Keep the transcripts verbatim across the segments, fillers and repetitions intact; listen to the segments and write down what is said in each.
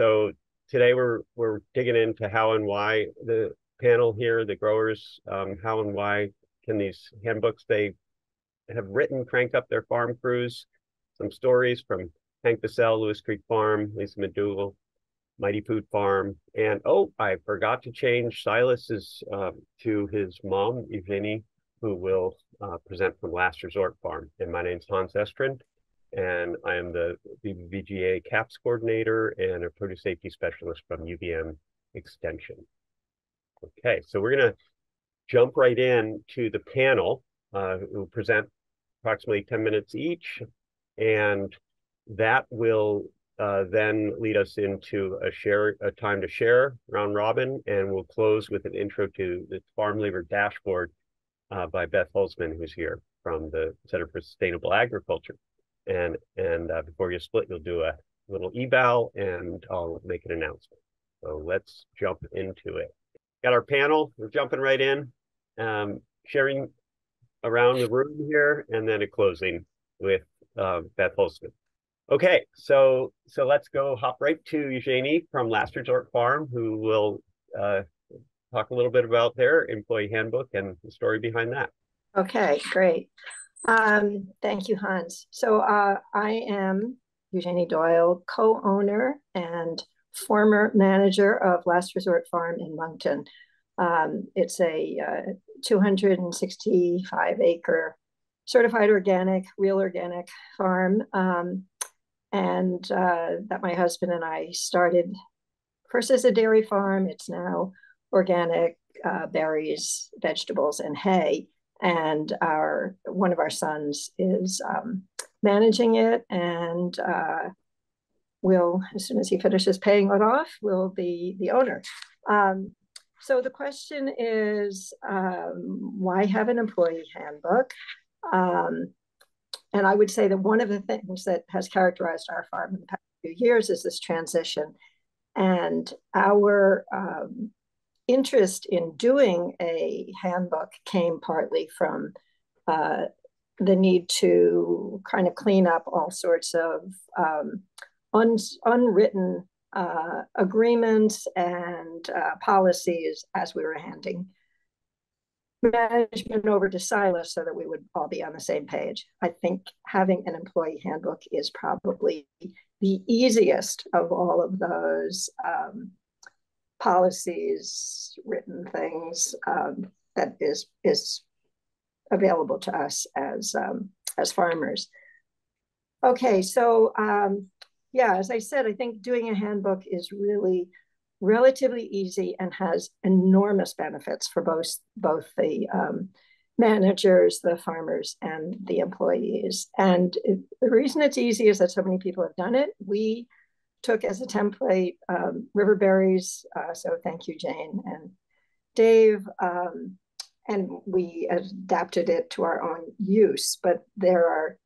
So today we're we're digging into how and why the panel here, the growers, um, how and why can these handbooks they have written crank up their farm crews. Some stories from Hank Bissell, Lewis Creek Farm, Lisa McDougall, Mighty Food Farm, and oh, I forgot to change Silas's uh, to his mom, Yvini, who will uh, present from Last Resort Farm. And my name's Hans Estrin, and I am the V V B G A C A P S coordinator and a produce safety specialist from U V M Extension. Okay, so we're gonna jump right in to the panel, uh, who present approximately ten minutes each, and that will uh, then lead us into a share, a time to share round robin, and we'll close with an intro to the Farm Labor Dashboard uh, by Beth Holtzman, who's here from the Center for Sustainable Agriculture. And and uh, before you split, you'll do a little eval, and I'll make an announcement. So let's jump into it. Got our panel. We're jumping right in, um, sharing around the room here, and then a closing with uh, Beth Holtzman. Okay, so so let's go hop right to Eugenie from Last Resort Farm, who will uh, talk a little bit about their employee handbook and the story behind that. Okay, great. Um, thank you, Hans. So uh, I am Eugenie Doyle, co-owner and former manager of Last Resort Farm in Monkton. Um, it's a uh, two hundred sixty-five acre certified organic, real organic farm, um, and uh, that my husband and I started first as a dairy farm. It's now organic uh, berries, vegetables, and hay. And our one of our sons is um, managing it, and uh, will, as soon as he finishes paying it off, will be the owner. Um, so the question is, um, why have an employee handbook? Um, and I would say that one of the things that has characterized our farm in the past few years is this transition, and our um, interest in doing a handbook came partly from uh, the need to kind of clean up all sorts of um, un unwritten uh, agreements and uh, policies as we were handing management over to Silas, so that we would all be on the same page. I think having an employee handbook is probably the easiest of all of those um, policies, written things um, that is is available to us as um, as farmers. Okay, so um, yeah, as I said, I think doing a handbook is really relatively easy and has enormous benefits for both both the um, managers, the farmers, and the employees. And it, the reason it's easy is that so many people have done it. We took as a template um, River Berries, uh, so thank you, Jane and Dave, um, and we adapted it to our own use, but there are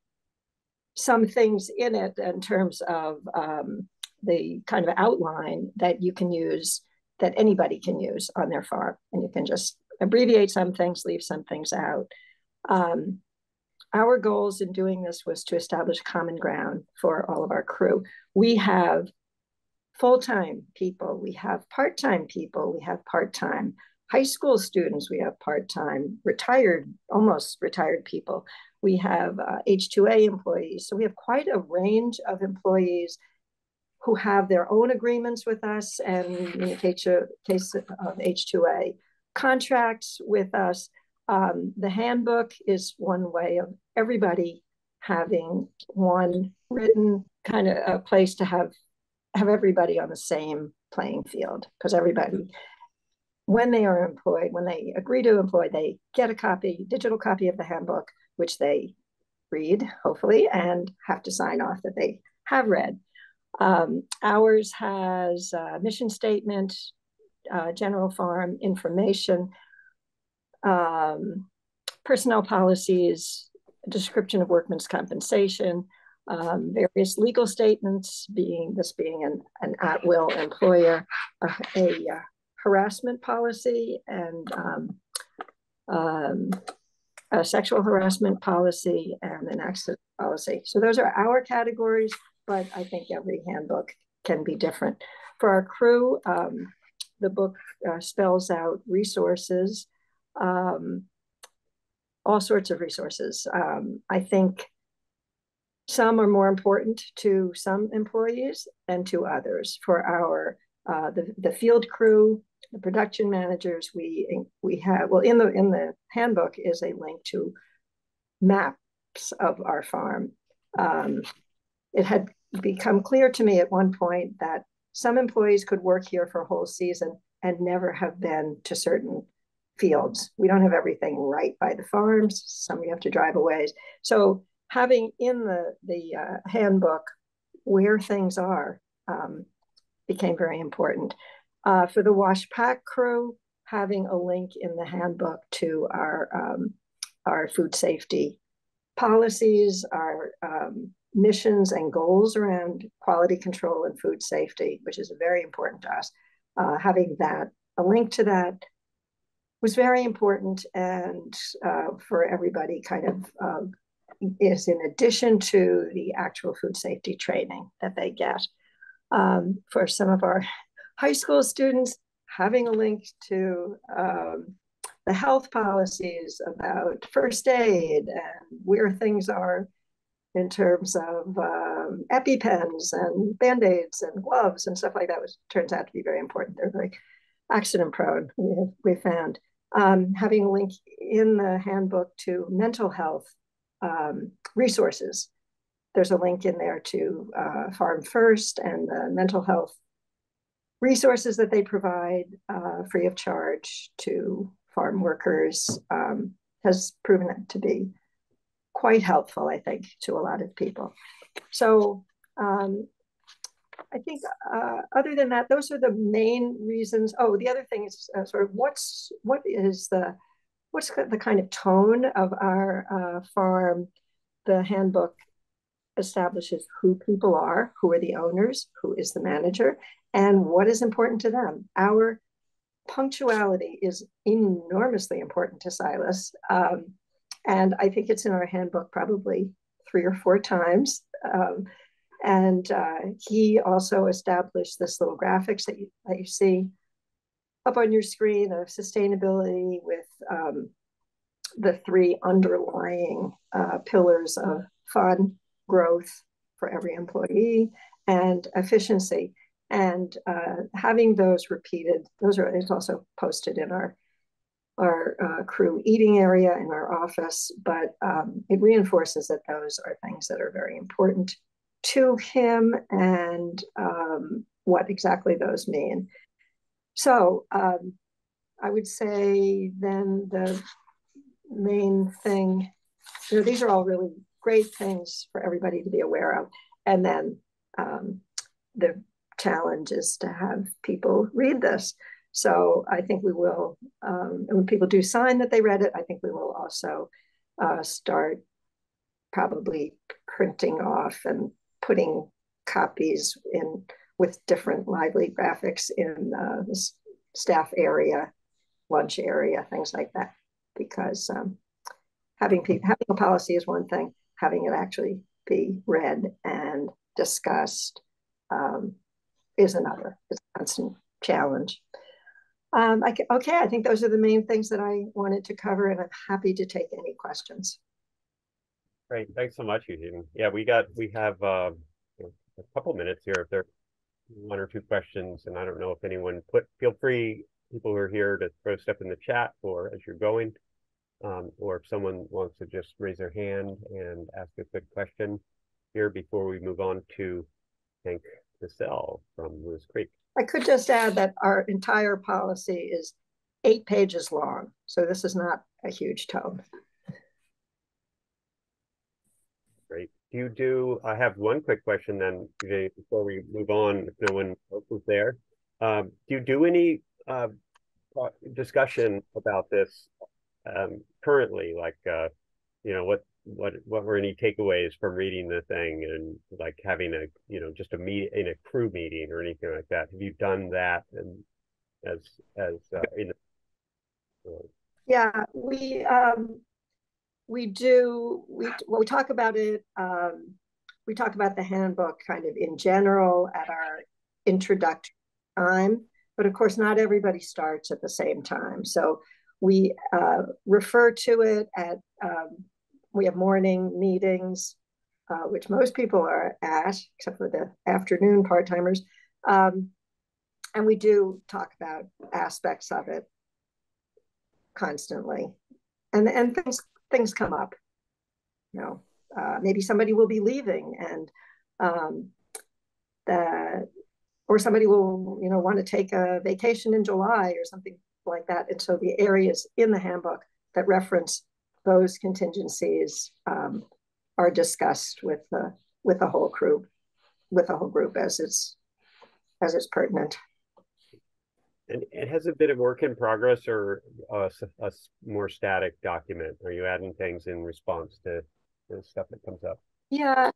some things in it in terms of um, the kind of outline that you can use, that anybody can use on their farm, and you can just abbreviate some things, leave some things out. Um, Our goals in doing this was to establish common ground for all of our crew. We have full-time people, we have part-time people, we have part-time high school students, we have part-time retired, almost retired people. We have uh, H two A employees. So we have quite a range of employees who have their own agreements with us, and in the case of H two A, contracts with us. Um, the handbook is one way of everybody having one written kind of a place to have have everybody on the same playing field, because everybody, when they are employed, when they agree to employ, they get a copy, digital copy of the handbook, which they read, hopefully, and have to sign off that they have read. Um, ours has a mission statement, uh, general farm information, Um, personnel policies, description of workman's compensation, um, various legal statements, being this being an, an at-will employer, uh, a uh, harassment policy, and um, um, a sexual harassment policy, and an accident policy. So those are our categories, but I think every handbook can be different. For our crew, um, the book uh, spells out resources, um, all sorts of resources. Um, I think some are more important to some employees than to others. For our uh, the the field crew, the production managers, we we have well in the in the handbook is a link to maps of our farm. Um, it had become clear to me at one point that some employees could work here for a whole season and never have been to certain fields. We don't have everything right by the farms. Some we have to drive a ways. So having in the, the uh, handbook where things are um, became very important. Uh, for the wash pack crew, having a link in the handbook to our, um, our food safety policies, our um, missions and goals around quality control and food safety, which is very important to us. Uh, having that, a link to that was very important, and uh, for everybody kind of uh, is in addition to the actual food safety training that they get. Um, for some of our high school students, having a link to um, the health policies about first aid and where things are in terms of um, EpiPens and Band-Aids and gloves and stuff like that, which turns out to be very important. They're very accident prone, we, have, we found. Um, having a link in the handbook to mental health um, resources. There's a link in there to uh, Farm First and the mental health resources that they provide uh, free of charge to farm workers um, has proven it to be quite helpful, I think, to a lot of people. So um, I think uh, other than that, those are the main reasons. Oh, the other thing is uh, sort of what's, what is the, what's the kind of tone of our uh, farm? The handbook establishes who people are, who are the owners, who is the manager, and what is important to them. Our punctuality is enormously important to Silas. Um, And I think it's in our handbook probably three or four times. Um, and uh, he also established this little graphics that you, that you see up on your screen of sustainability with um, the three underlying uh, pillars of fun, growth for every employee, and efficiency. And uh, having those repeated, those are, it's also posted in our our uh, crew eating area in our office, but um, it reinforces that those are things that are very important to him and um, what exactly those mean. So um, I would say then the main thing, you know, these are all really great things for everybody to be aware of. And then um, the challenge is to have people read this. So I think we will, um, when people do sign that they read it, I think we will also uh, start probably printing off and putting copies in with different lively graphics in uh, the staff area, lunch area, things like that. Because um, having, people, having a policy is one thing, having it actually be read and discussed um, is another. It's a constant challenge. Um, I, okay, I think those are the main things that I wanted to cover, and I'm happy to take any questions. Great, thanks so much, Eugenie. Yeah, we got we have uh, a couple minutes here. If there are one or two questions, and I don't know if anyone put, feel free, people who are here, to throw stuff in the chat or as you're going, um, or if someone wants to just raise their hand and ask a quick question here before we move on to Hank Bissell from Lewis Creek. I could just add that our entire policy is eight pages long, so this is not a huge tome. Great. Do you do, I have one quick question then, Jay, before we move on, if no one else was there. Um, do you do any uh, discussion about this um, currently? Like, uh, you know, what, what, what were any takeaways from reading the thing, and like having a, you know, just a meet in a crew meeting or anything like that? Have you done that? And as, as, uh, in the, uh, yeah, we, um, we do, we, well, we talk about it. Um, we talk about the handbook kind of in general at our introductory time, but of course not everybody starts at the same time. So we uh, refer to it at, um, we have morning meetings, uh, which most people are at, except for the afternoon part-timers. Um, and we do talk about aspects of it constantly. And, and things, things come up, you know, uh, maybe somebody will be leaving and um, the, or somebody will, you know, want to take a vacation in July or something like that. And so the areas in the handbook that reference those contingencies um, are discussed with the, with the whole group, with the whole group as it's, as it's pertinent. And, and has it been a work in progress or a, a more static document? Are you adding things in response to the stuff that comes up? Yeah,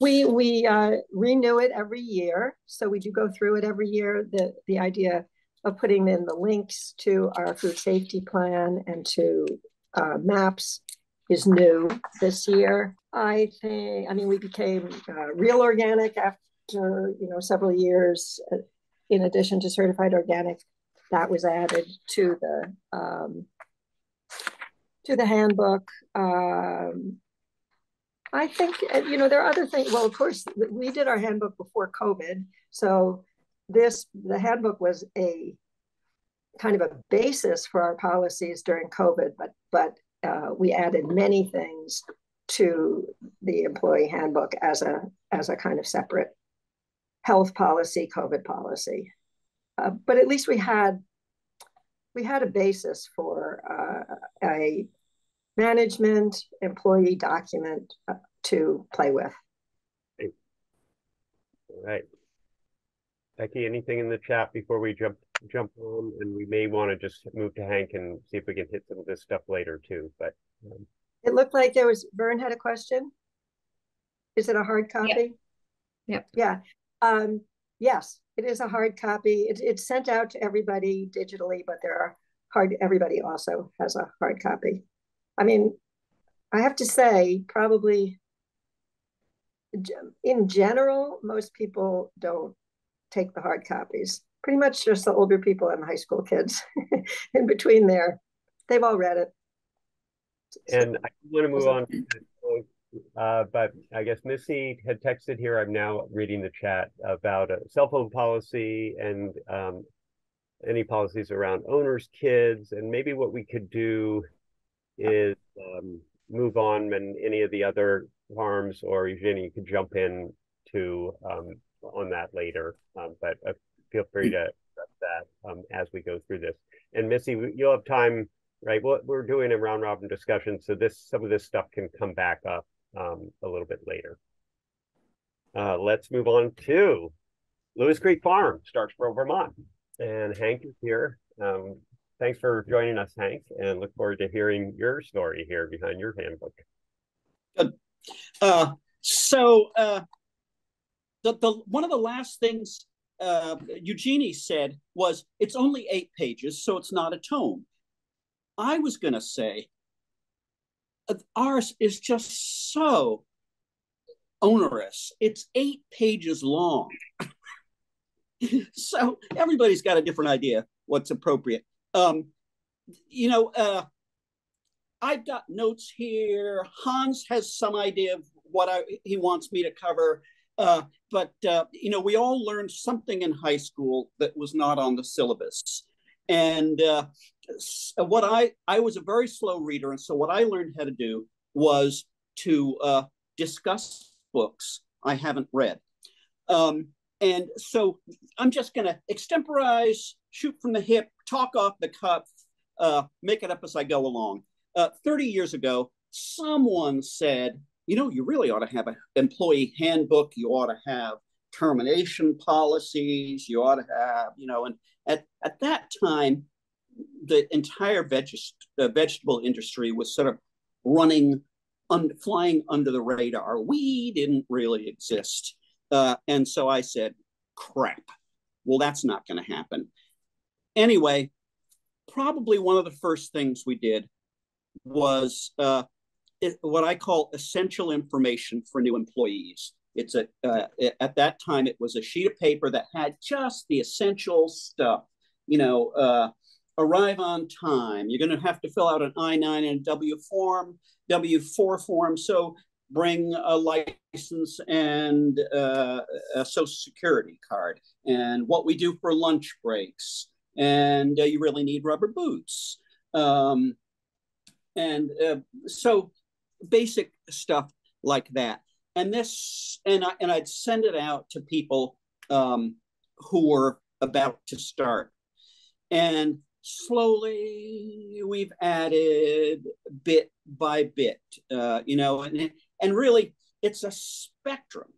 we we uh, renew it every year. So we do go through it every year. The, the idea of putting in the links to our food safety plan and to uh, maps is new this year. I think, I mean, we became uh, real organic after, you know, several years. In addition to certified organic, that was added to the um, to the handbook. Um, I think, you know, there are other things. Well, of course, we did our handbook before COVID, so this the handbook was a kind of a basis for our policies during COVID. But but uh, we added many things to the employee handbook as a as a kind of separate health policy, COVID policy, uh, but at least we had we had a basis for uh, a management employee document uh, to play with. All right, Becky, anything in the chat before we jump jump on? And we may want to just move to Hank and see if we can hit some of this stuff later too. But um, it looked like there was Vern had a question. Is it a hard copy? Yep. Yep. Yeah. Um, yes, it is a hard copy. It, it's sent out to everybody digitally, but there are hard, everybody also has a hard copy. I mean, I have to say probably in general, most people don't take the hard copies, pretty much just the older people and the high school kids in between there. They've all read it. So, and I want to move on. Uh, but I guess Missy had texted here, I'm now reading the chat, about a cell phone policy and um, any policies around owners, kids, and maybe what we could do is um, move on and any of the other farms, or Eugenie, you could jump in to um, on that later, um, but uh, feel free to address that um, as we go through this. And Missy, you'll have time, right? Well, we're doing a round robin discussion, so this some of this stuff can come back up um a little bit later. Uh let's move on to Lewis Creek Farm, Starksboro, Vermont, and Hank is here. Um thanks for joining us, Hank, and look forward to hearing your story here behind your handbook. Good. uh so uh the, the one of the last things uh Eugenie said was it's only eight pages, so it's not a tome. I was gonna say ours is just so onerous. It's eight pages long. So everybody's got a different idea what's appropriate. Um, you know, uh, I've got notes here. Hans has some idea of what I, he wants me to cover. Uh, but, uh, you know, we all learned something in high school that was not on the syllabus. And uh, what I, I was a very slow reader. And so what I learned how to do was to uh, discuss books I haven't read. Um, and so I'm just going to extemporize, shoot from the hip, talk off the cuff, uh, make it up as I go along. Uh, thirty years ago, someone said, you know, you really ought to have an employee handbook. You ought to have termination policies. You ought to have, you know, and at, at that time, the entire veg uh, vegetable industry was sort of running, un flying under the radar. We didn't really exist. Uh, and so I said, crap, well, that's not going to happen. Anyway, probably one of the first things we did was uh, it, what I call essential information for new employees. It's a uh, at that time, it was a sheet of paper that had just the essential stuff, you know, uh, arrive on time. You're going to have to fill out an I nine and a W form, W four form. So bring a license and uh, a social security card and what we do for lunch breaks. And uh, you really need rubber boots. Um, and uh, so basic stuff like that. And this, and I, and I'd send it out to people um, who were about to start. And slowly we've added bit by bit, uh, you know, and, and really it's a spectrum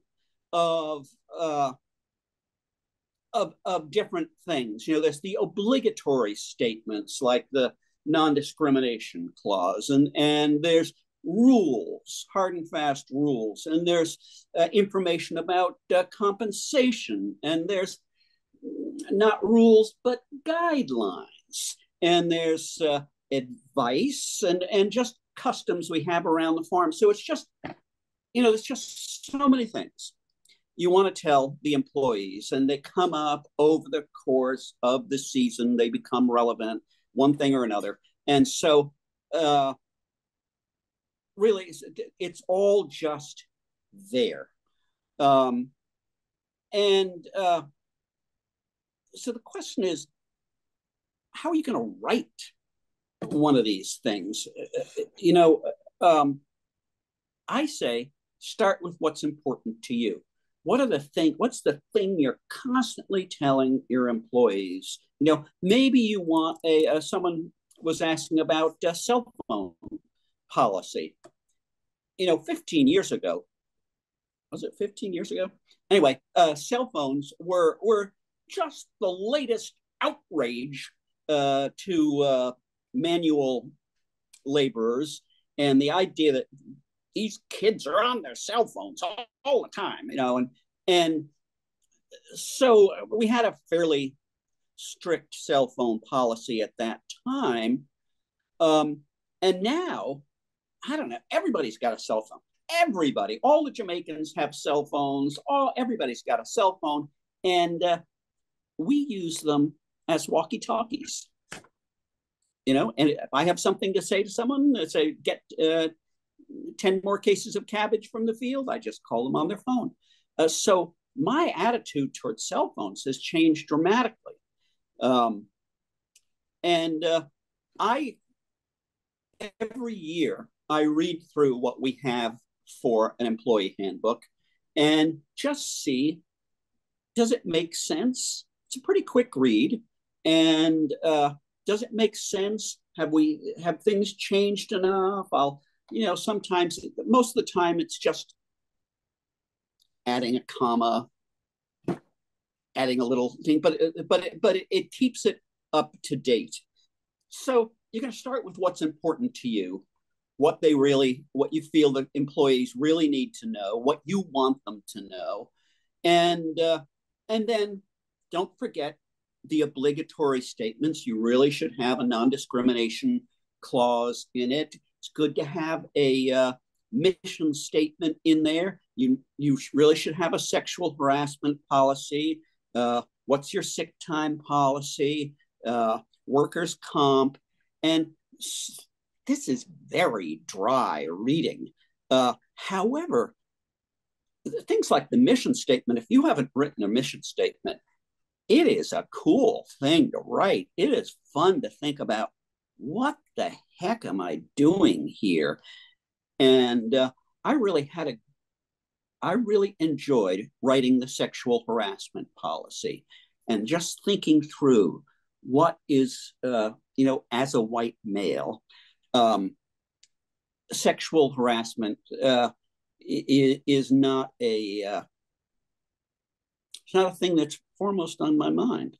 of, uh, of, of different things. You know, there's the obligatory statements like the non-discrimination clause, and, and there's rules, hard and fast rules, and there's uh, information about uh, compensation, and there's not rules, but guidelines, and there's uh, advice, and, and just customs we have around the farm. So it's just, you know, there's just so many things you want to tell the employees, and they come up over the course of the season. They become relevant, one thing or another. And so, uh, really, it's, it's all just there. Um, and uh, so the question is, how are you going to write one of these things? You know, um, I say, start with what's important to you. What are the thing, what's the thing you're constantly telling your employees? You know, maybe you want a, uh, someone was asking about uh, cell phone policy. You know, fifteen years ago, was it fifteen years ago? Anyway, uh, cell phones were, were just the latest outrage uh, to uh, manual laborers. And the idea that these kids are on their cell phones all, all the time, you know, and and so we had a fairly strict cell phone policy at that time. Um, and now, I don't know, everybody's got a cell phone. Everybody, all the Jamaicans have cell phones. All everybody's got a cell phone, and uh, we use them as walkie-talkies. You know, and if I have something to say to someone, I say get. Uh, ten more cases of cabbage from the field, I just call them on their phone. Uh, so my attitude towards cell phones has changed dramatically. Um, and uh, I, every year, I read through what we have for an employee handbook and just see, does it make sense? It's a pretty quick read. And uh, does it make sense? Have we, have things changed enough? I'll You know, sometimes, most of the time, it's just adding a comma, adding a little thing, but but it, but it keeps it up to date. So you're going to start with what's important to you, what they really, what you feel the employees really need to know, what you want them to know, and uh, and then don't forget the obligatory statements. You really should have a non-discrimination clause in it. It's good to have a uh, mission statement in there. You, you really should have a sexual harassment policy. Uh, what's your sick time policy? Uh, workers' comp. And this is very dry reading. Uh, however, things like the mission statement, if you haven't written a mission statement, it is a cool thing to write. It is fun to think about. What the heck am I doing here? And uh, I really had a, I really enjoyed writing the sexual harassment policy and just thinking through what is, uh, you know, as a white male, um, sexual harassment uh, is, is not a, uh, it's not a thing that's foremost on my mind.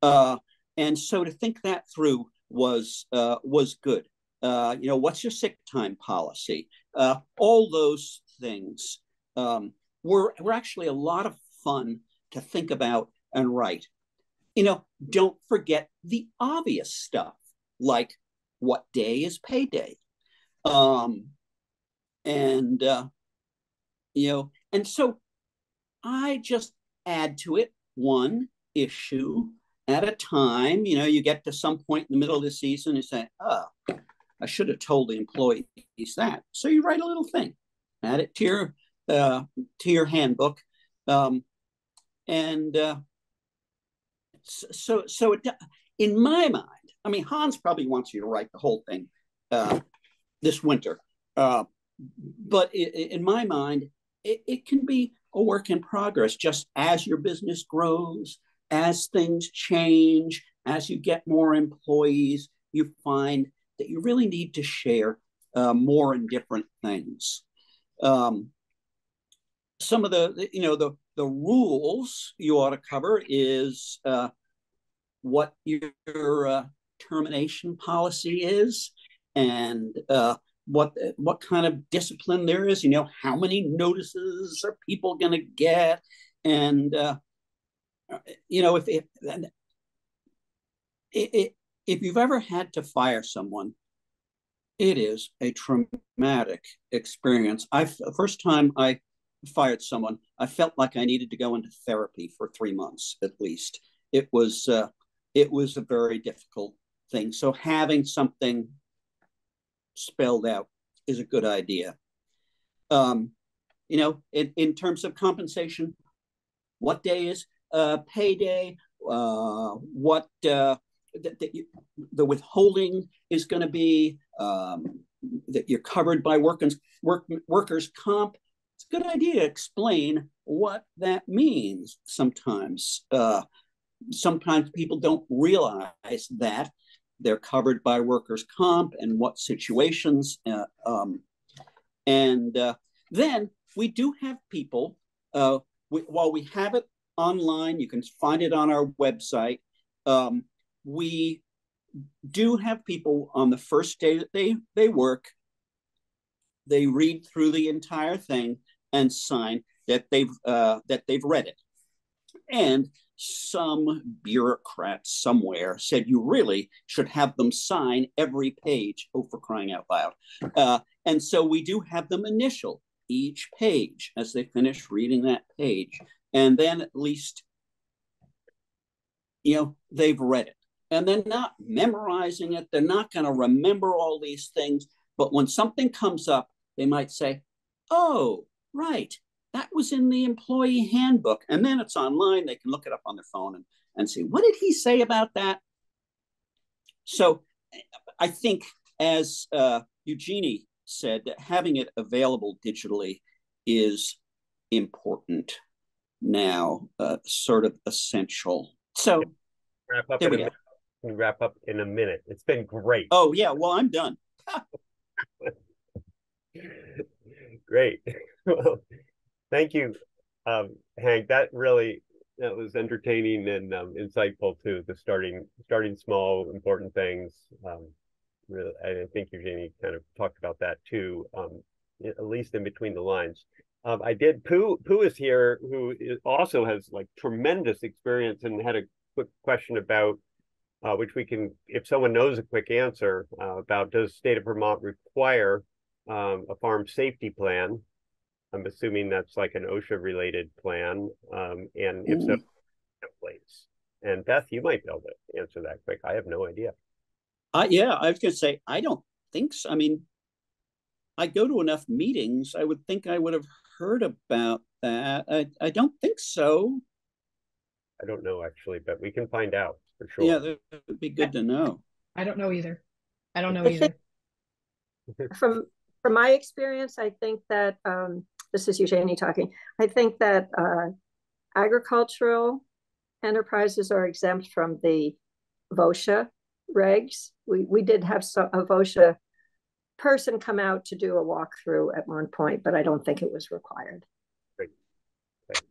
Uh, and so to think that through was uh, was good. Uh, you know, what's your sick time policy? Uh, all those things um, were, were actually a lot of fun to think about and write. You know, don't forget the obvious stuff, like what day is payday? Um, and, uh, you know, And so I just add to it one issue at a time. You know, you get to some point in the middle of the season and say, oh, I should have told the employees that. So you write a little thing, add it to your, uh, to your handbook. Um, and uh, so, so it, in my mind, I mean, Hans probably wants you to write the whole thing uh, this winter. Uh, but it, in my mind, it, it can be a work in progress, just as your business grows, as things change, as you get more employees, you find that you really need to share uh, more and different things. Um, some of the, you know, the, the rules you ought to cover is uh, what your uh, termination policy is, and uh, what what kind of discipline there is. You know, how many notices are people going to get, and uh, you know, if if, if if you've ever had to fire someone, it is a traumatic experience. I the first time I fired someone, I felt like I needed to go into therapy for three months at least. It was uh, it was a very difficult thing. So having something spelled out is a good idea. Um, you know, in, in terms of compensation, what day is uh, payday? Uh, what uh, that th the withholding is going to be? Um, that you're covered by workers work, workers comp. It's a good idea to explain what that means. Sometimes, uh, sometimes people don't realize that they're covered by workers' comp and what situations. Uh, um, and uh, then we do have people, uh, we, while we have it online, you can find it on our website. Um, we do have people on the first day that they, they work, they read through the entire thing and sign that they've, uh, that they've read it. And some bureaucrat somewhere said, you really should have them sign every page, oh, for crying out loud. Uh, and so we do have them initial each page as they finish reading that page. And then at least, you know, they've read it. And they're not memorizing it. They're not going to remember all these things. But when something comes up, they might say, oh, right, that was in the employee handbook. And then it's online. They can look it up on their phone and, and see, what did he say about that? So I think, as uh, Eugenie said, that having it available digitally is important now, uh, sort of essential. So wrap up there we, go. we wrap up in a minute. It's been great. Oh, yeah. Well, I'm done. Great. Well, thank you, um, Hank. That really that was entertaining and um, insightful too. The starting starting small, important things. Um, really, I think Eugenie kind of talked about that too, um, at least in between the lines. Um, I did. Pooh Pooh is here, who is, also has like tremendous experience, and had a quick question about uh, which we can, if someone knows a quick answer uh, about, does state of Vermont require um, a farm safety plan? I'm assuming that's like an OSHA-related plan, um, and if so, place. And Beth, you might be able to answer that quick. I have no idea. Uh, yeah, I was going to say, I don't think so. I mean, I go to enough meetings. I would think I would have heard about that. I, I don't think so. I don't know, actually, but we can find out for sure. Yeah, that would be good I, to know. I don't know either. I don't know either. From, from my experience, I think that... Um, this is Eugenie talking. I think that uh, agricultural enterprises are exempt from the VOSHA regs. We, we did have some, a VOSHA person come out to do a walkthrough at one point, but I don't think it was required. Great. Great.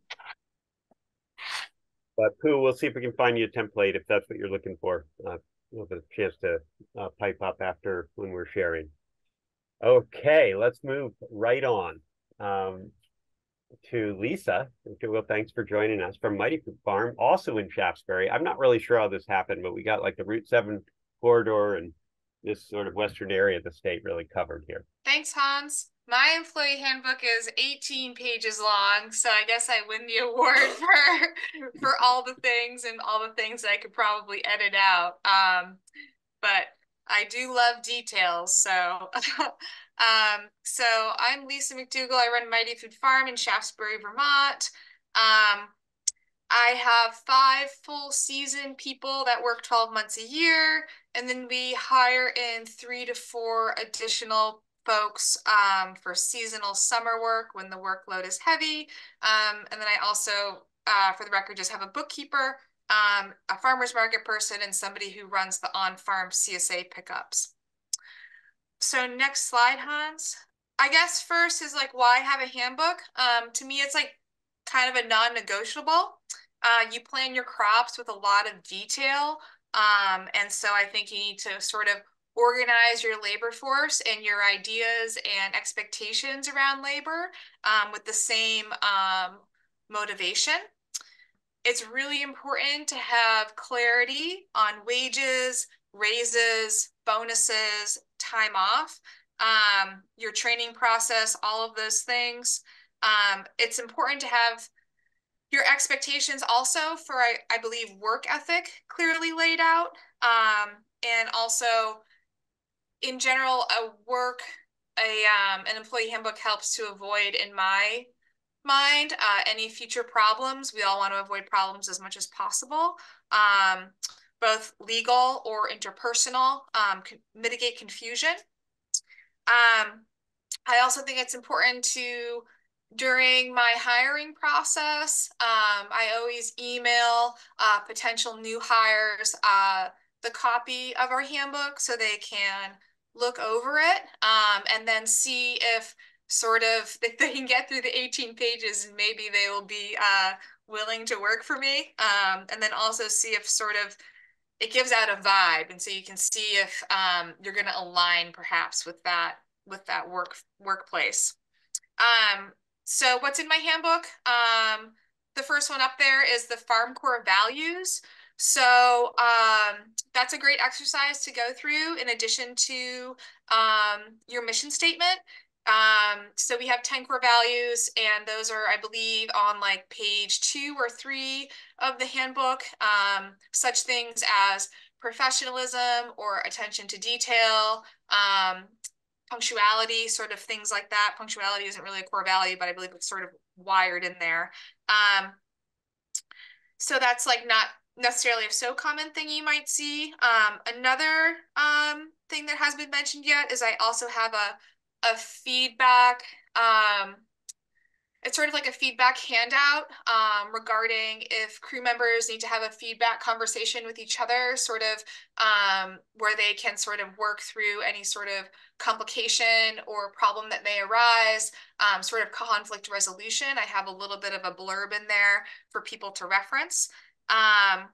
But Pooh, we'll see if we can find you a template if that's what you're looking for. Uh, we'll have a chance to uh, pipe up after when we're sharing. Okay, let's move right on. Um, to Lisa, well, thanks for joining us from Mighty Food Farm, also in Shaftsbury. I'm not really sure how this happened, but we got like the Route seven corridor and this sort of western area of the state really covered here. Thanks, Hans. My employee handbook is eighteen pages long, so I guess I win the award for for all the things and all the things that I could probably edit out. Um, but I do love details, so. um, so I'm Lisa McDougall. I run Mighty Food Farm in Shaftsbury, Vermont. Um, I have five full season people that work twelve months a year, and then we hire in three to four additional folks um, for seasonal summer work when the workload is heavy. Um, and then I also, uh, for the record, just have a bookkeeper, um, a farmer's market person, and somebody who runs the on-farm C S A pickups. So next slide, Hans. I guess first is like, why have a handbook? Um, to me, it's like kind of a non-negotiable. Uh, you plan your crops with a lot of detail. Um, and so I think you need to sort of organize your labor force and your ideas and expectations around labor um, with the same um, motivation. It's really important to have clarity on wages, raises, bonuses, time off, um, your training process, all of those things. Um, it's important to have your expectations also for, I, I believe, work ethic clearly laid out, um, and also in general, a work, a um, an employee handbook helps to avoid, in my mind, uh, any future problems. We all want to avoid problems as much as possible, um, both legal or interpersonal, um, mitigate confusion. Um, I also think it's important to, during my hiring process, um, I always email uh, potential new hires uh, the copy of our handbook so they can look over it um, and then see if sort of if they can get through the eighteen pages, and maybe they will be uh, willing to work for me. Um, and then also see if sort of it gives out a vibe. And so you can see if um, you're going to align perhaps with that, with that work workplace. Um, so what's in my handbook? Um, the first one up there is the Farm Core Values. So um, that's a great exercise to go through in addition to um, your mission statement. Um, so we have ten core values, and those are, I believe, on like page two or three of the handbook, um, such things as professionalism or attention to detail, um, punctuality, sort of things like that. Punctuality isn't really a core value, but I believe it's sort of wired in there. Um, so that's like not necessarily a so common thing you might see. Um, another um, thing that hasn't been mentioned yet is I also have a, a feedback, um, it's sort of like a feedback handout um, regarding if crew members need to have a feedback conversation with each other, sort of um, where they can sort of work through any sort of complication or problem that may arise, um, sort of conflict resolution. I have a little bit of a blurb in there for people to reference. Um,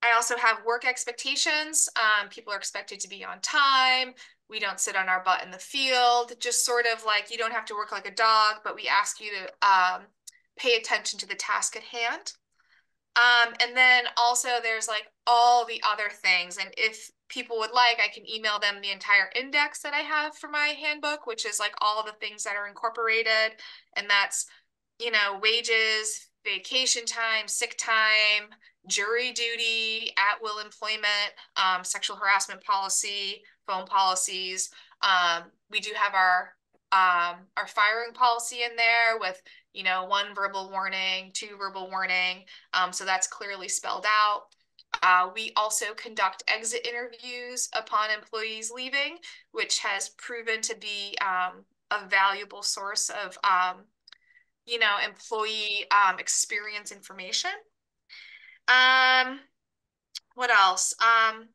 I also have work expectations. Um, people are expected to be on time. We don't sit on our butt in the field. Just sort of like, you don't have to work like a dog, but we ask you to um, pay attention to the task at hand. Um, and then also there's like all the other things. And if people would like, I can email them the entire index that I have for my handbook, which is like all the things that are incorporated. And that's, you know, wages, vacation time, sick time, jury duty, at-will employment, um, sexual harassment policy, phone policies. Um, we do have our um, our firing policy in there with, you know, one verbal warning, two verbal warning. Um, so that's clearly spelled out. Uh, we also conduct exit interviews upon employees leaving, which has proven to be um, a valuable source of um, you know, employee um, experience information. Um, what else? Um,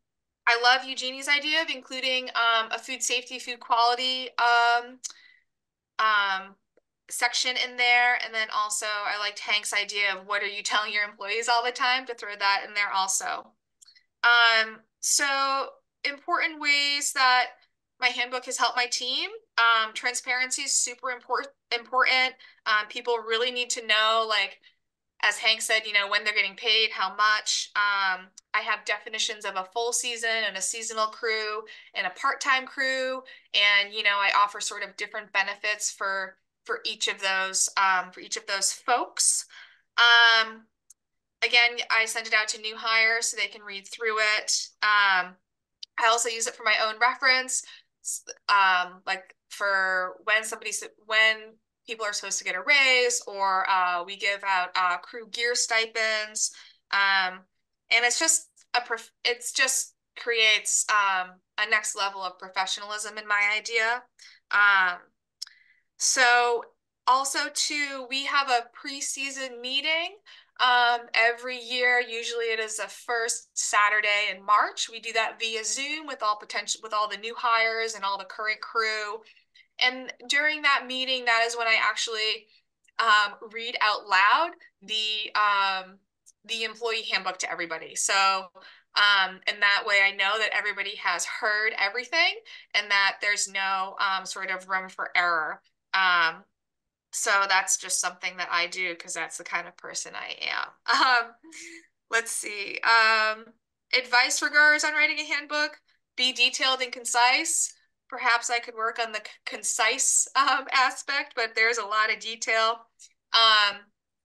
I love Eugenie's idea of including um, a food safety, food quality um, um, section in there. And then also I liked Hank's idea of what are you telling your employees all the time, to throw that in there also. Um, so important ways that my handbook has helped my team. Um, transparency is super important. Important. Um, people really need to know, like, as Hank said, you know, when they're getting paid, how much. Um, I have definitions of a full season and a seasonal crew and a part-time crew. And, you know, I offer sort of different benefits for, for each of those, um, for each of those folks. Um, again, I send it out to new hires so they can read through it. Um, I also use it for my own reference, um, like for when somebody, when people are supposed to get a raise, or uh, we give out uh, crew gear stipends. Um, and it's just, a prof it's just creates um, a next level of professionalism in my idea. Um, so also too, we have a preseason meeting um, every year. Usually it is the first Saturday in March. We do that via Zoom with all potential, with all the new hires and all the current crew. And during that meeting, that is when I actually um, read out loud the, um, the employee handbook to everybody. So, um, and that way I know that everybody has heard everything and that there's no um, sort of room for error. Um, so that's just something that I do because that's the kind of person I am. Um, let's see. Um, advice regards on writing a handbook: be detailed and concise. Perhaps I could work on the concise um, aspect, but there's a lot of detail. Um,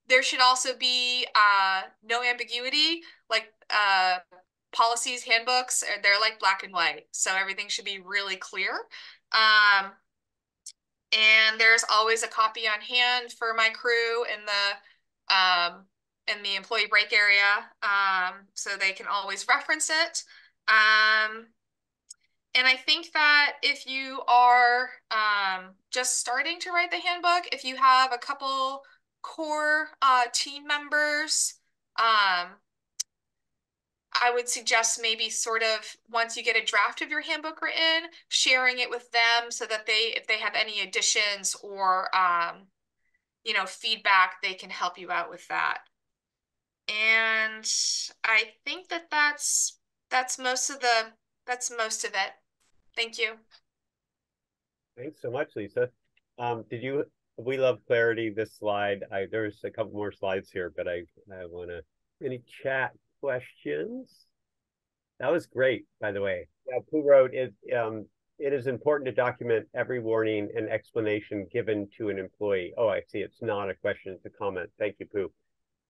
there should also be uh, no ambiguity, like uh, policies, handbooks, they're like black and white. So everything should be really clear. Um, and there's always a copy on hand for my crew in the, um, in the employee break area. Um, so they can always reference it. Um, And I think that if you are um, just starting to write the handbook, if you have a couple core uh, team members, um, I would suggest maybe sort of once you get a draft of your handbook written, sharing it with them so that they, if they have any additions or, um, you know, feedback, they can help you out with that. And I think that that's, that's most of the, that's most of it. Thank you. Thanks so much, Lisa. Um, did you? We love clarity. This slide. I there's a couple more slides here, but I I want to. Any chat questions? That was great, by the way. Yeah, Pooh wrote it. Um, it is important to document every warning and explanation given to an employee. Oh, I see. It's not a question. It's a comment. Thank you, Pooh.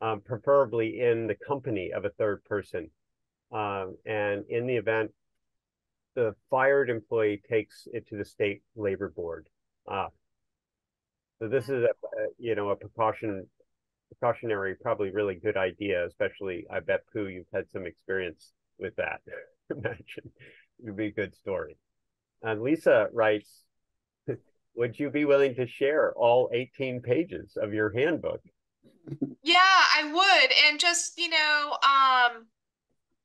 Um, preferably in the company of a third person, um, and in the event the fired employee takes it to the state labor board. Uh, so this is a, a you know a precaution, precautionary, probably really good idea. Especially, I bet Pooh, you've had some experience with that. Imagine, it would be a good story. And Lisa writes, "Would you be willing to share all eighteen pages of your handbook?" Yeah, I would, and just you know. Um...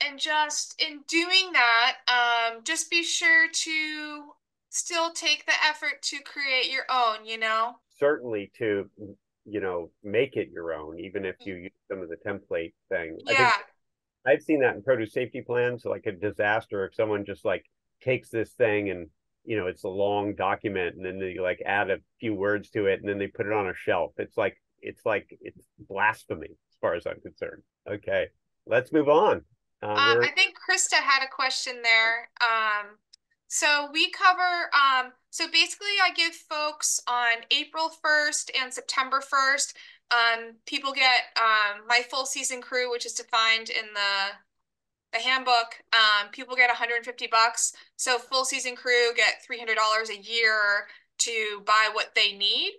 And just in doing that, um, just be sure to still take the effort to create your own, you know? Certainly to, you know, make it your own, even if you use some of the template thing. Yeah. I think I've seen that in produce safety plans, like a disaster if someone just like takes this thing and, you know, it's a long document and then they like add a few words to it and then they put it on a shelf. It's like, it's like, it's blasphemy as far as I'm concerned. Okay, let's move on. Um, um, I think Krista had a question there. Um, so we cover, um, so basically I give folks on April first and September first, um, people get um, my full season crew, which is defined in the the handbook, um, people get one hundred fifty bucks. So full season crew get three hundred dollars a year to buy what they need.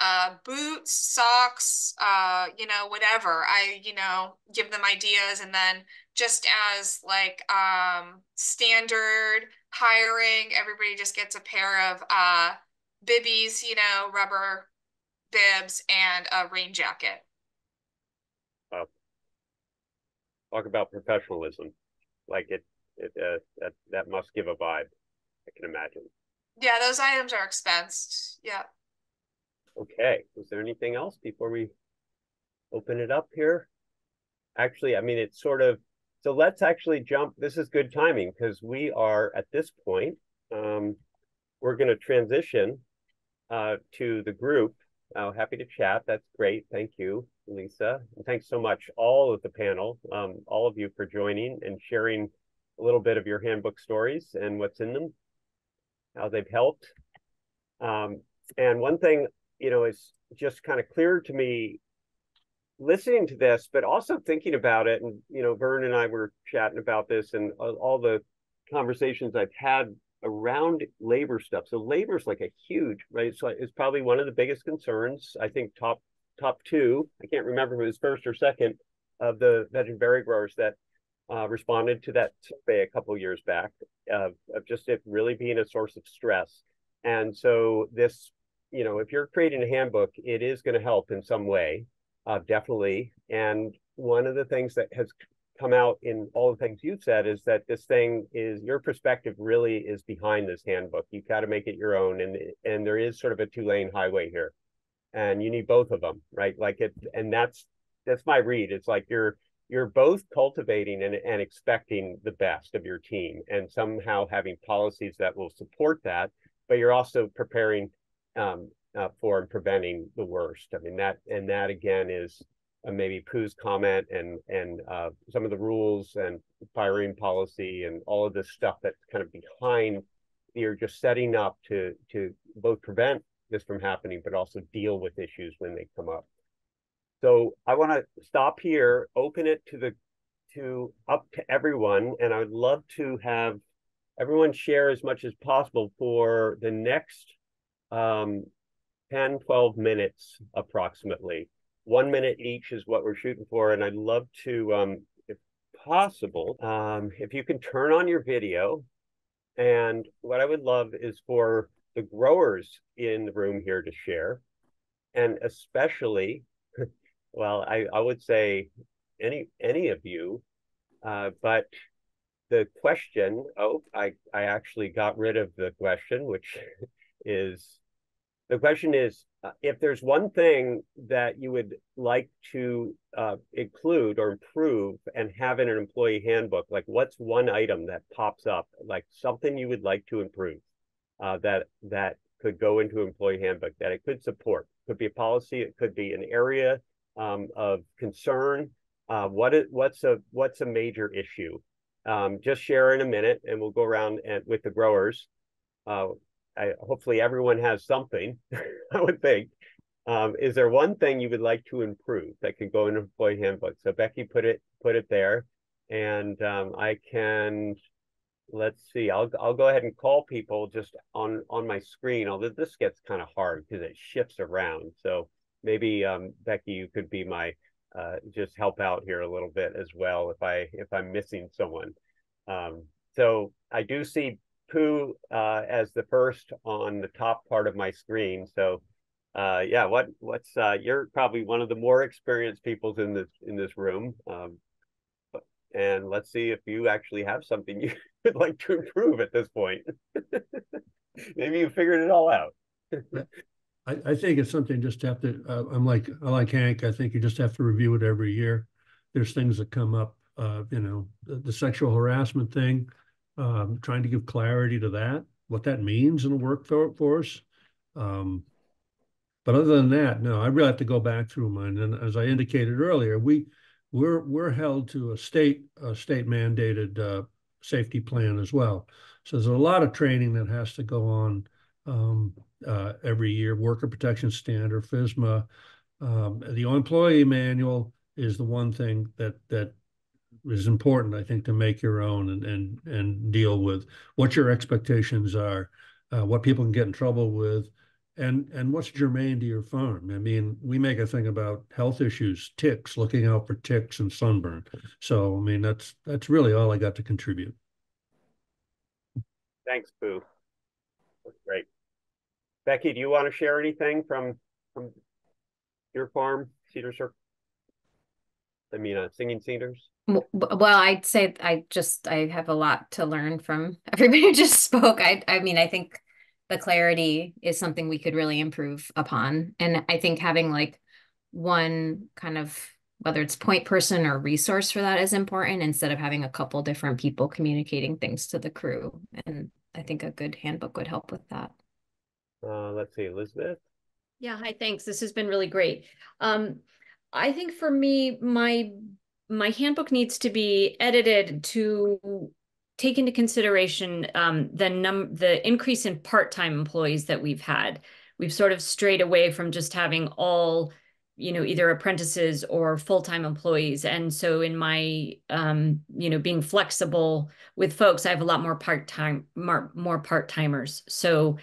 Uh, boots, socks, uh, you know, whatever. I, you know, give them ideas, and then just as like um, standard hiring, everybody just gets a pair of uh, bibbies, you know, rubber bibs and a rain jacket. Wow. Talk about professionalism. Like it, it uh, that, that must give a vibe, I can imagine. Yeah, those items are expensed. Yeah. Okay, is there anything else before we open it up here? Actually, I mean, it's sort of, so let's actually jump. This is good timing because we are at this point, um, we're going to transition uh, to the group. Uh, happy to chat. That's great. Thank you. Lisa. And thanks so much, all of the panel, um, all of you for joining and sharing a little bit of your handbook stories and what's in them, how they've helped. Um, and one thing, you know, is just kind of clear to me listening to this, but also thinking about it. And, you know, Vern and I were chatting about this and all the conversations I've had around labor stuff. So labor is like a huge, right? So it's probably one of the biggest concerns, I think top top two, I can't remember if it was first or second, of the veg and berry growers that uh, responded to that survey a couple of years back uh, of just it really being a source of stress. And so this, you know, if you're creating a handbook, it is going to help in some way, uh, definitely. And one of the things that has come out in all the things you've said is that this thing is, your perspective really is behind this handbook. You've got to make it your own. And, and there is sort of a two lane highway here and you need both of them, right? Like it, and that's, that's my read. It's like, you're, you're both cultivating and, and expecting the best of your team and somehow having policies that will support that, but you're also preparing um, uh, for and preventing the worst. I mean, that, and that again is, maybe Pooh's comment and and uh, some of the rules and firing policy and all of this stuff that's kind of behind, you're just setting up to to both prevent this from happening, but also deal with issues when they come up. So I want to stop here, open it to the to up to everyone, and I would love to have everyone share as much as possible for the next um, ten, twelve minutes approximately. One minute each is what we're shooting for. And I'd love to, um, if possible, um, if you can turn on your video. And what I would love is for the growers in the room here to share. And especially, well, I, I would say any any of you, uh, but the question, oh, I, I actually got rid of the question, which is, the question is, uh, if there's one thing that you would like to uh, include or improve and have in an employee handbook, like what's one item that pops up, like something you would like to improve uh, that that could go into employee handbook that it could support? It could be a policy, it could be an area um, of concern. Uh, what is what's a what's a major issue? Um, just share in a minute, and we'll go around and with the growers. Uh, I, hopefully everyone has something, I would think. Um, is there one thing you would like to improve that could go in employee handbook? So Becky put it put it there, and um, I can, let's see, I'll I'll go ahead and call people just on on my screen. Although this gets kind of hard because it shifts around. So maybe um, Becky, you could be my uh, just help out here a little bit as well if I if I'm missing someone. Um, so I do see Pooh uh, as the first on the top part of my screen. So, uh, yeah, what what's uh, you're probably one of the more experienced people in this in this room, um, and let's see if you actually have something you would like to improve at this point. Maybe you figured it all out. I, I think it's something just have to. Uh, I'm like I like Hank. I think you just have to review it every year. There's things that come up. Uh, you know, the, the sexual harassment thing. Um, trying to give clarity to that, what that means in the workforce. Um, but other than that, no, I really have to go back through mine. And as I indicated earlier, we we're we're held to a state a state mandated uh, safety plan as well. So there's a lot of training that has to go on um, uh, every year. Worker Protection Standard, F S M A, um, the employee manual is the one thing that that. is important, I think, to make your own and and and deal with what your expectations are, uh, what people can get in trouble with, and and what's germane to your farm. I mean, we make a thing about health issues, ticks, looking out for ticks and sunburn. So, I mean, that's that's really all I got to contribute. Thanks, Pooh. That's great. Becky, do you want to share anything from from your farm, Cedar Circle? I mean, uh, Singing Cedars? Well, I'd say I just, I have a lot to learn from everybody who just spoke. I I mean, I think the clarity is something we could really improve upon. And I think having like one kind of, whether it's point person or resource for that, is important instead of having a couple different people communicating things to the crew. And I think a good handbook would help with that. Uh, let's see, Elizabeth. Yeah, hi, thanks. This has been really great. Um, I think for me, my my handbook needs to be edited to take into consideration um, the num the increase in part-time employees that we've had. We've sort of strayed away from just having all, you know, either apprentices or full-time employees. And so in my, um, you know, being flexible with folks, I have a lot more part-time, more, more part-timers. So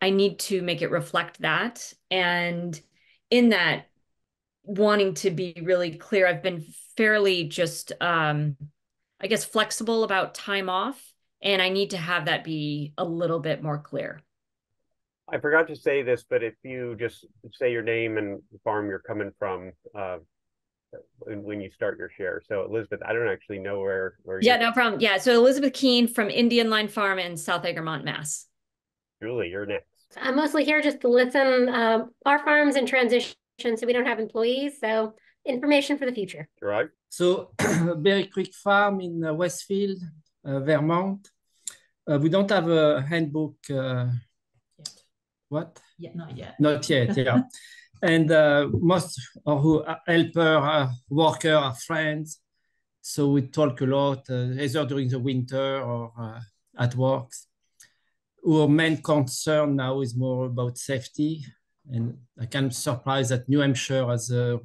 I need to make it reflect that. And in that, wanting to be really clear, I've been fairly just, um, I guess, flexible about time off. And I need to have that be a little bit more clear. I forgot to say this, but if you just say your name and the farm you're coming from uh, when you start your share. So Elizabeth, I don't actually know where, where Yeah, you're... no problem. Yeah, so Elizabeth Keane from Indian Line Farm in South Egremont, Mass. Julie, you're next. I'm mostly here just to listen. Uh, our farm's in transition, so we don't have employees. So information for the future. Right. So Berry Creek Farm in uh, Westfield, uh, Vermont. Uh, we don't have a handbook uh, What? Yeah, not yet. Not yet, yeah. And uh, most of who helper, uh, worker are friends. So we talk a lot, uh, either during the winter or uh, at work. Our main concern now is more about safety. And I can be surprised that New Hampshire has a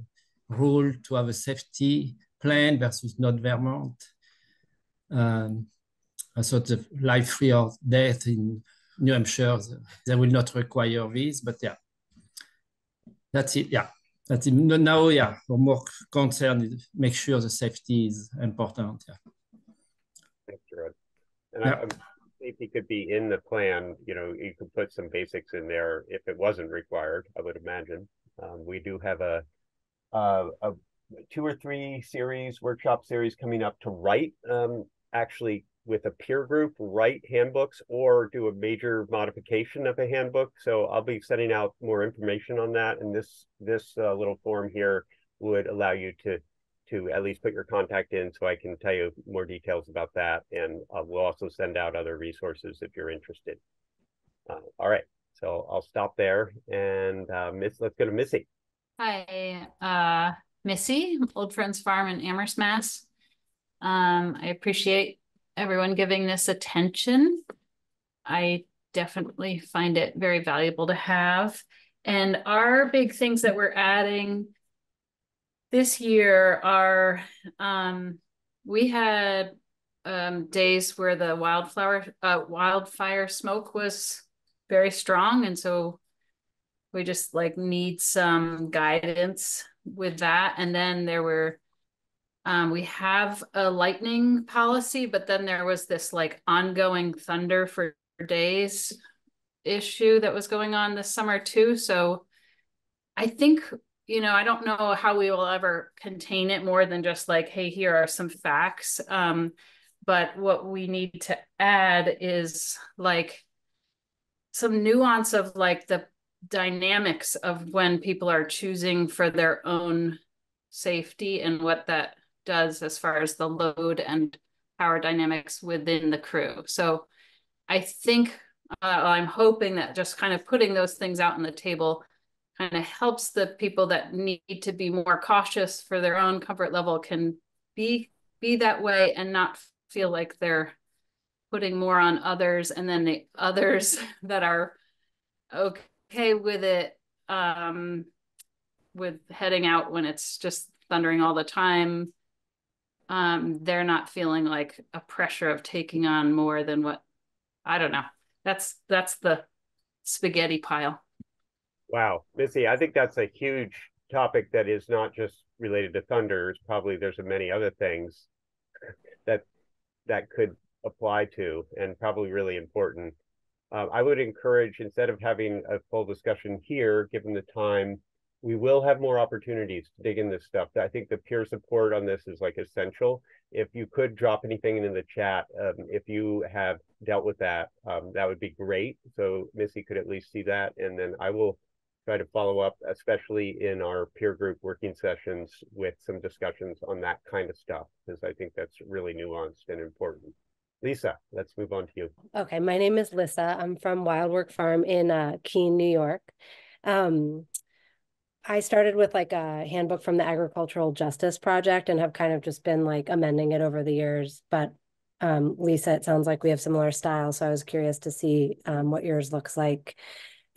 rule to have a safety plan versus not Vermont. Um, I thought the life free or death in New Hampshire, they will not require this, but yeah, that's it. Yeah, that's it. Now, yeah, we're more concerned, make sure the safety is important. Yeah. Thanks, Gerard. And yeah. I, I'm, safety could be in the plan. You know, you could put some basics in there if it wasn't required, I would imagine. Um, we do have a, uh, a two or three series, workshop series coming up to write um, actually. with a peer group, write handbooks or do a major modification of a handbook. So I'll be sending out more information on that. And this this uh, little form here would allow you to, to at least put your contact in so I can tell you more details about that. And uh, we'll also send out other resources if you're interested. Uh, all right, so I'll stop there and uh, Miss, let's go to Missy. Hi, uh, Missy, Old Friends Farm in Amherst, Mass. Um, I appreciate everyone giving this attention. I definitely find it very valuable to have. And our big things that we're adding this year are, um, we had um, days where the wildflower, uh, wildfire smoke was very strong. And so we just like need some guidance with that. And then there were Um, we have a lightning policy, but then there was this like ongoing thunder for days issue that was going on this summer too. So I think, you know, I don't know how we will ever contain it more than just like, hey, here are some facts. Um, but what we need to add is like some nuance of like the dynamics of when people are choosing for their own safety and what that does as far as the load and power dynamics within the crew. So I think uh, I'm hoping that just kind of putting those things out on the table kind of helps the people that need to be more cautious for their own comfort level can be be that way and not feel like they're putting more on others, and then the others that are okay with it um, with heading out when it's just thundering all the time. Um, they're not feeling like a pressure of taking on more than what, I don't know. That's that's the spaghetti pile. Wow, Missy, I think that's a huge topic that is not just related to thunder. It's probably there's many other things that that could apply to and probably really important. Uh, I would encourage, instead of having a full discussion here, given the time, we will have more opportunities to dig in this stuff. I think the peer support on this is like essential. If you could drop anything in the chat, um, if you have dealt with that, um, that would be great. So Missy could at least see that. And then I will try to follow up, especially in our peer group working sessions, with some discussions on that kind of stuff, because I think that's really nuanced and important. Lisa, let's move on to you. Okay, my name is Lisa. I'm from Wildwork Farm in uh, Keene, New York. Um, I started with like a handbook from the Agricultural Justice Project and have kind of just been like amending it over the years. But um, Lisa, it sounds like we have similar styles. So I was curious to see um, what yours looks like.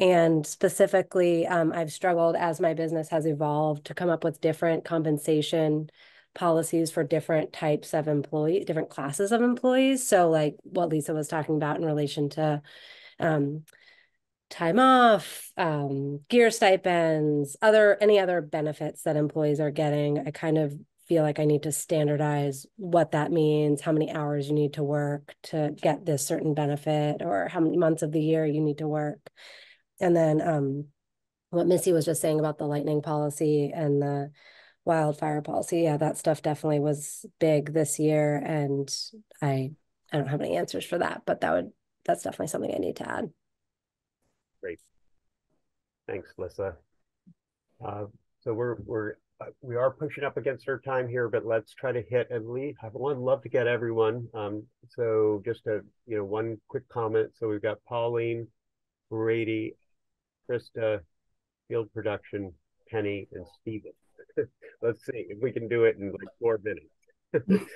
And specifically, um, I've struggled as my business has evolved to come up with different compensation policies for different types of employees, different classes of employees. So like what Lisa was talking about in relation to um, time off, um, gear stipends, other any other benefits that employees are getting. I kind of feel like I need to standardize what that means, how many hours you need to work to get this certain benefit, or how many months of the year you need to work. And then um, what Missy was just saying about the lightning policy and the wildfire policy, yeah, that stuff definitely was big this year. And I, I don't have any answers for that, but that would that's definitely something I need to add. Great. Thanks, Lisa. Uh, so we're we're uh, we are pushing up against our time here, but let's try to hit at least. I would love to get everyone. Um, so just a you know one quick comment. So we've got Pauline, Brady, Krista, Field Production, Penny, and Steven. Let's see if we can do it in like four minutes.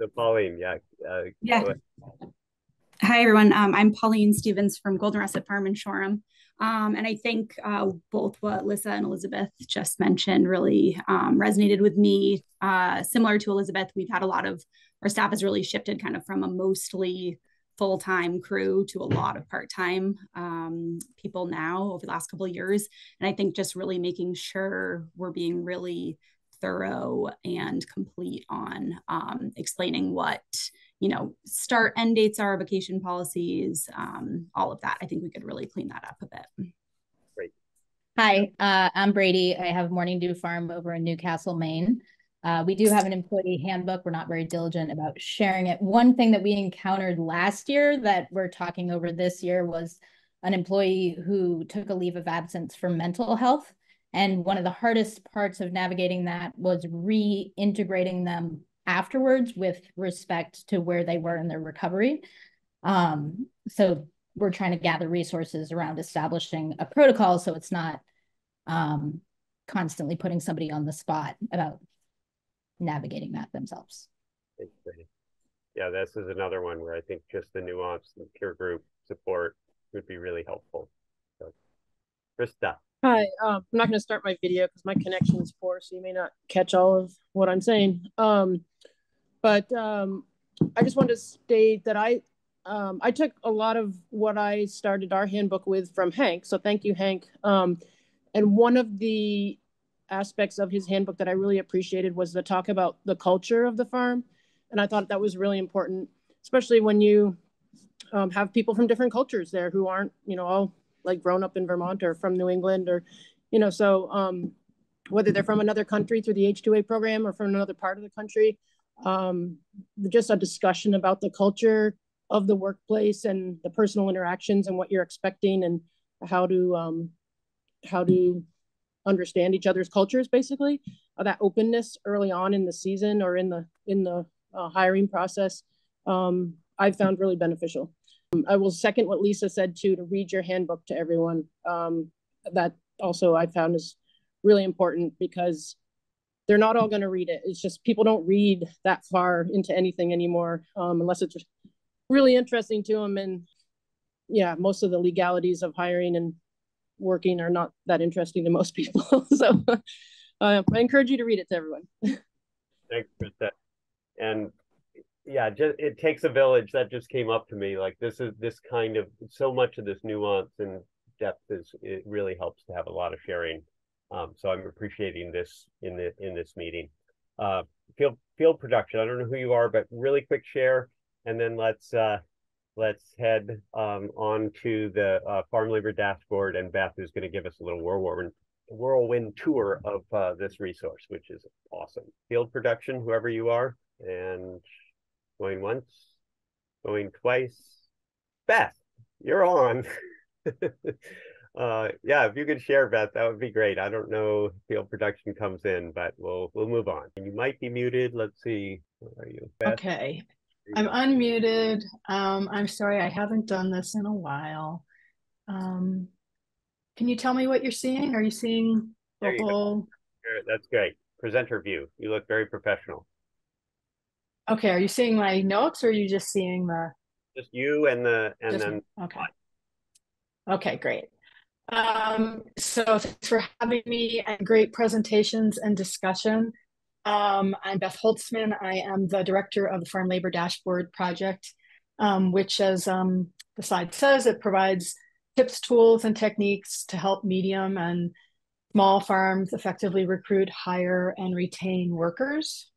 So Pauline, yeah, uh, yeah. Go ahead. Hi, everyone. Um, I'm Pauline Stevens from Golden Russet Farm in Shoreham. Um, and I think uh, both what Lisa and Elizabeth just mentioned really um, resonated with me. Uh, similar to Elizabeth, we've had a lot of, our staff has really shifted kind of from a mostly full-time crew to a lot of part-time um, people now over the last couple of years. And I think just really making sure we're being really thorough and complete on um, explaining what you know, start end dates are, vacation policies, um, all of that. I think we could really clean that up a bit. Great. Hi, uh, I'm Brady. I have Morning Dew Farm over in Newcastle, Maine. Uh, we do have an employee handbook. We're not very diligent about sharing it. One thing that we encountered last year that we're talking over this year was an employee who took a leave of absence for mental health. And one of the hardest parts of navigating that was reintegrating them afterwards with respect to where they were in their recovery. Um, so we're trying to gather resources around establishing a protocol so it's not um, constantly putting somebody on the spot about navigating that themselves. Yeah, this is another one where I think just the nuance and peer group support would be really helpful. So, Krista. Hi, um, I'm not going to start my video because my connection is poor, so you may not catch all of what I'm saying. Um, but um, I just wanted to state that I um, I took a lot of what I started our handbook with from Hank, so thank you, Hank. Um, and one of the aspects of his handbook that I really appreciated was the talk about the culture of the farm, and I thought that was really important, especially when you um, have people from different cultures there who aren't, you know, all like grown up in Vermont or from New England or, you know, so um, whether they're from another country through the H two A program or from another part of the country, um, just a discussion about the culture of the workplace and the personal interactions and what you're expecting and how to, um, how to understand each other's cultures, basically, uh, that openness early on in the season or in the, in the uh, hiring process, um, I've found really beneficial. I will second what Lisa said too, to read your handbook to everyone. Um, that also I found is really important because they're not all going to read it. It's just people don't read that far into anything anymore um, unless it's really interesting to them. And yeah, most of the legalities of hiring and working are not that interesting to most people. So uh, I encourage you to read it to everyone. Thanks, Krista. And yeah, just, it takes a village. That just came up to me. Like this is this kind of so much of this nuance and depth is it really helps to have a lot of sharing. Um, so I'm appreciating this in the in this meeting. Uh, field field production. I don't know who you are, but really quick share, and then let's uh, let's head um, on to the uh, Farm Labor Dashboard, and Beth is going to give us a little whirlwind whirlwind tour of uh, this resource, which is awesome. Field production, whoever you are, and going once, going twice. Beth, you're on. uh, yeah, if you could share, Beth, that would be great. I don't know if Field Production comes in, but we'll we'll move on. You might be muted. Let's see. Where are you, Beth? Okay, I'm unmuted. Um, I'm sorry, I haven't done this in a while. Um, can you tell me what you're seeing? Are you seeing There you go. That's great. Presenter view. You look very professional. Okay. Are you seeing my notes, or are you just seeing the? Just you and the and just, then. Okay. Okay. Great. Um, so thanks for having me, and great presentations and discussion. Um, I'm Beth Holtzman. I am the director of the Farm Labor Dashboard project, um, which, as um, the slide says, it provides tips, tools, and techniques to help medium and small farms effectively recruit, hire, and retain workers.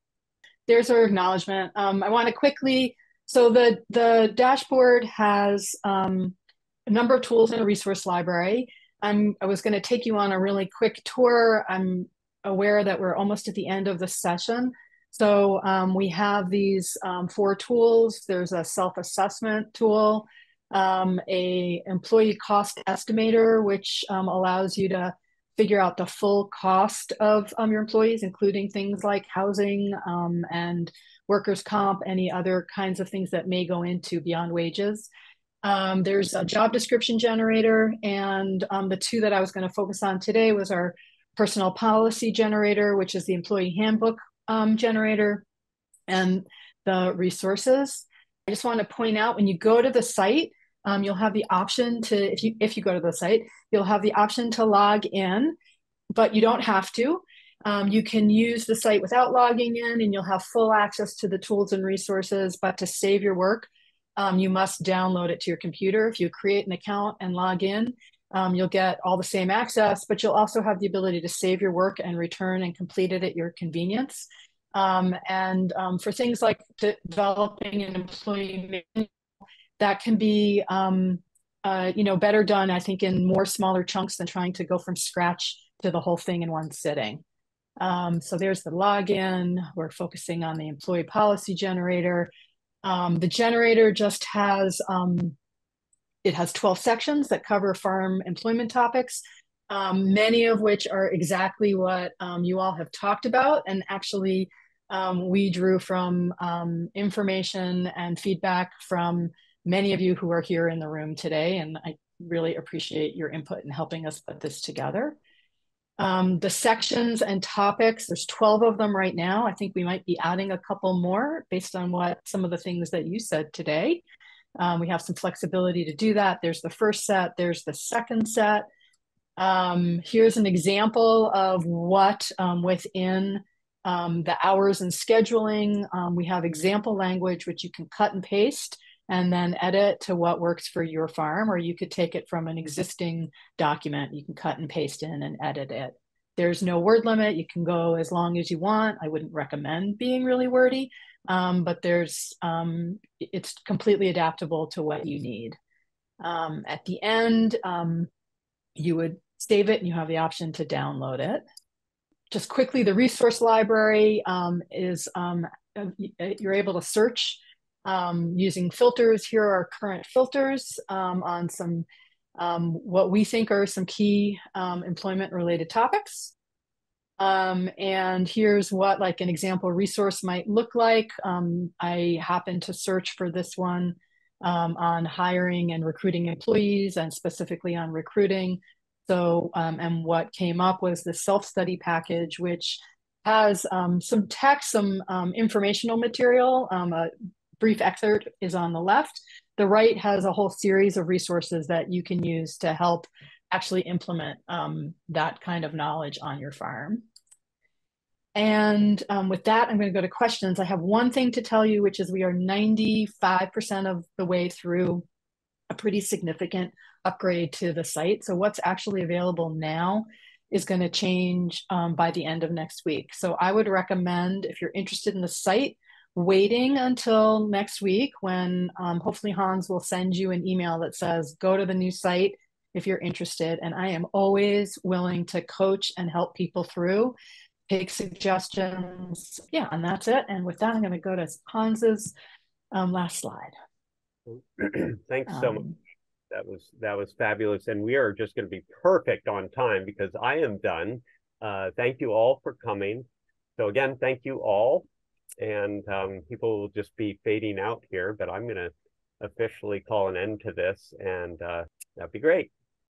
There's our acknowledgement. Um, I want to quickly, so the, the dashboard has um, a number of tools in a resource library. I'm, I was going to take you on a really quick tour. I'm aware that we're almost at the end of the session. So um, we have these um, four tools. There's a self-assessment tool, um, a employee cost estimator, which um, allows you to figure out the full cost of um, your employees, including things like housing um, and workers' comp, any other kinds of things that may go into beyond wages. Um, there's a job description generator, and um, the two that I was going to focus on today was our personal policy generator, which is the employee handbook um, generator, and the resources. I just want to point out, when you go to the site, Um, you'll have the option to, if you, if you go to the site, you'll have the option to log in, but you don't have to. Um, you can use the site without logging in, and you'll have full access to the tools and resources, but to save your work, um, you must download it to your computer. If you create an account and log in, um, you'll get all the same access, but you'll also have the ability to save your work and return and complete it at your convenience. Um, and um, for things like de developing an employee manual, that can be, um, uh, you know, better done, I think, in more smaller chunks than trying to go from scratch to the whole thing in one sitting. Um, so there's the login. We're focusing on the employee policy generator. Um, the generator just has, um, it has twelve sections that cover farm employment topics, um, many of which are exactly what um, you all have talked about, and actually um, we drew from um, information and feedback from many of you who are here in the room today, and I really appreciate your input in helping us put this together. Um, the sections and topics, there's twelve of them right now. I think we might be adding a couple more based on what some of the things that you said today. Um, we have some flexibility to do that. There's the first set, there's the second set. Um, here's an example of what um, within um, the hours and scheduling, um, we have example language, which you can cut and paste and then edit to what works for your farm, or you could take it from an existing document. You can cut and paste in and edit it. There's no word limit. You can go as long as you want. I wouldn't recommend being really wordy, um, but there's um, it's completely adaptable to what you need. Um, at the end, um, you would save it, and you have the option to download it. Just quickly, the resource library um, is, um, you're able to search Um, using filters. Here are our current filters um, on some um, what we think are some key um, employment related topics. Um, and here's what like an example resource might look like. Um, I happen to search for this one um, on hiring and recruiting employees, and specifically on recruiting. So um, and what came up was the self-study package, which has um, some text, some um, informational material. Um, a, brief excerpt is on the left. The right has a whole series of resources that you can use to help actually implement um, that kind of knowledge on your farm. And um, with that, I'm going to go to questions. I have one thing to tell you, which is we are ninety-five percent of the way through a pretty significant upgrade to the site. So what's actually available now is going to change um, by the end of next week. So I would recommend, if you're interested in the site, waiting until next week, when um, hopefully Hans will send you an email that says, go to the new site if you're interested. And I am always willing to coach and help people through, take suggestions. Yeah, and that's it. And with that, I'm going to go to Hans's um, last slide. Thanks so um, much. That was, that was fabulous. And we are just going to be perfect on time because I am done. Uh, thank you all for coming. So again, thank you all. And um, people will just be fading out here, but I'm going to officially call an end to this, and uh, that'd be great.